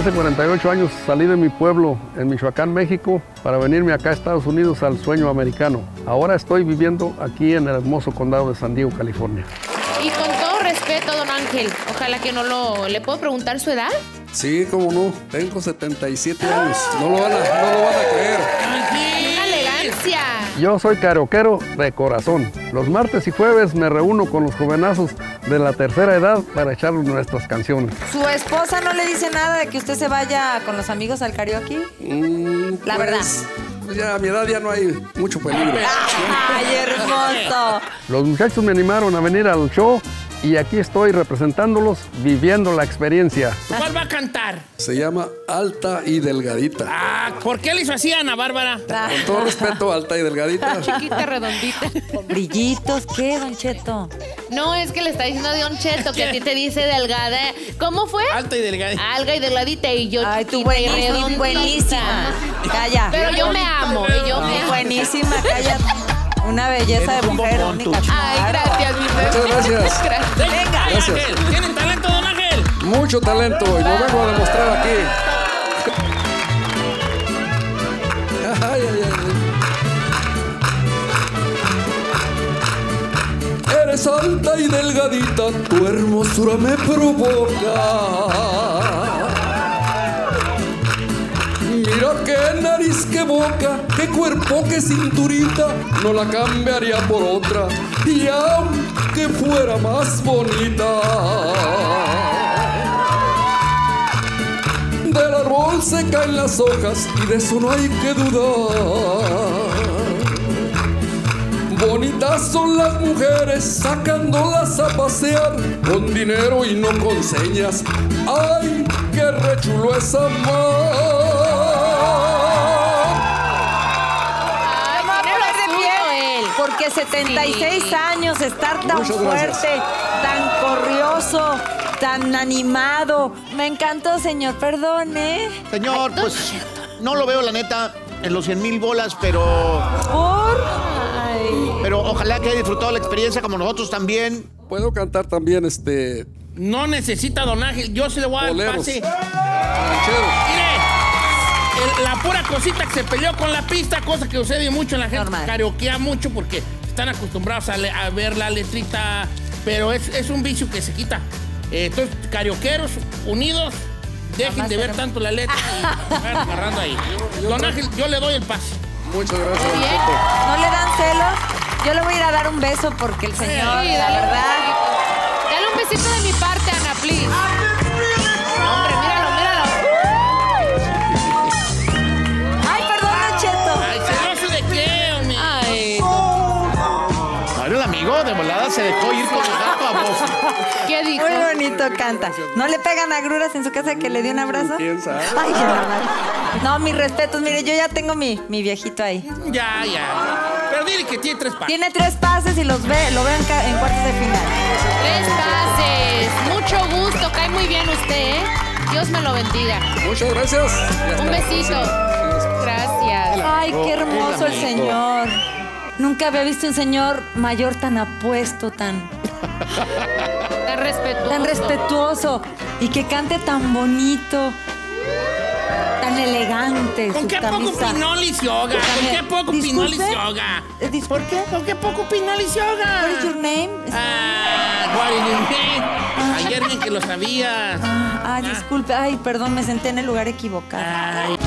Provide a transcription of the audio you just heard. Hace 48 años salí de mi pueblo en Michoacán, México, para venirme acá a Estados Unidos al sueño americano. Ahora estoy viviendo aquí en el hermoso condado de San Diego, California. Y con todo respeto, don Ángel, ojalá que no lo... ¿Le puedo preguntar su edad? Sí, cómo no. Tengo 77 años. No lo van a creer. ¡Qué elegancia! Yo soy karaokero de corazón. Los martes y jueves me reúno con los jovenazos de la tercera edad para echar nuestras canciones. ¿Su esposa no le dice nada de que usted se vaya con los amigos al karaoke? La verdad. Ya a mi edad ya no hay mucho peligro. ¡Ay, hermoso! Los muchachos me animaron a venir al show y aquí estoy representándolos, viviendo la experiencia. ¿Cuál va a cantar? Se llama Alta y Delgadita. Ah, ¿por qué le hizo así a Ana Bárbara? Con todo respeto, Alta y Delgadita. Chiquita, redondita. Brillitos, ¿qué, don Cheto? No, es que le está diciendo a don Cheto que a ti te dice delgada. ¿Cómo fue? Alta y delgadita. Alta y delgadita y yo chiquita tú y redondita. Buenísima. Calla. Pero yo me amo. Y yo me amo. Buenísima, calla. Una belleza de mujer única. Ay, gracias, mi rey. Muchas gracias. Venga, gracias. Ángel. ¿Tienen talento, don Ángel? Mucho talento y lo vengo a demostrar aquí. Ay, ay, ay. Eres alta y delgadita, tu hermosura me provoca. Mira qué nariz, qué boca, qué cuerpo, qué cinturita, no la cambiaría por otra, y aunque fuera más bonita. Del árbol se caen las hojas y de eso no hay que dudar. Bonitas son las mujeres sacándolas a pasear, con dinero y no con señas. ¡Ay, qué rechulo es amar! Porque 76 años, estar tan fuerte, tan corrioso, tan animado. Me encantó, señor, perdone. Señor, ay, pues no lo veo, la neta, en los 100,000 bolas, pero... ¿Por? Ay. Pero ojalá que haya disfrutado la experiencia como nosotros también. Puedo cantar también, No necesita don Ángel, yo se le voy a dar pase. La pura cosita que se peleó con la pista, cosa que sucede mucho en la gente, karaokea mucho porque están acostumbrados a ver la letrita, pero es un vicio que se quita. Entonces, karaokeros unidos, dejen de ver tanto la letra y van agarrando ahí. Don Ángel, yo le doy el pase. Muchas gracias. ¿No le dan celos? Yo le voy a ir a dar un beso porque el señor, sí, la verdad... Dale un besito de mi parte, Ana, please. De volada se dejó ir con el gato a voz. ¿Qué dijo? Muy bonito canta. ¿No le pegan agruras en su casa que le dio un abrazo? ¿Quién sabe? Ay, qué no, mis respetos. Mire, yo ya tengo mi viejito ahí. Ya. Pero dile que tiene 3 pases. Tiene 3 pases y lo veo en cuartos de final. 3 pases. Mucho gusto. Cae muy bien usted, ¿eh? Dios me lo bendiga. Muchas gracias. Un besito. Gracias. Ay, qué hermoso el señor. Nunca había visto un señor mayor tan apuesto, tan respetuoso. Y que cante tan bonito, tan elegante. ¿Con qué poco Pinolis yoga? ¿Con qué poco Pinolis yoga? ¿Por qué? ¿Con qué poco Pinolis yoga? What is your name? Ah, what is your name? Ayer ni que lo sabía. Disculpe. Ay, perdón, me senté en el lugar equivocado. Ay.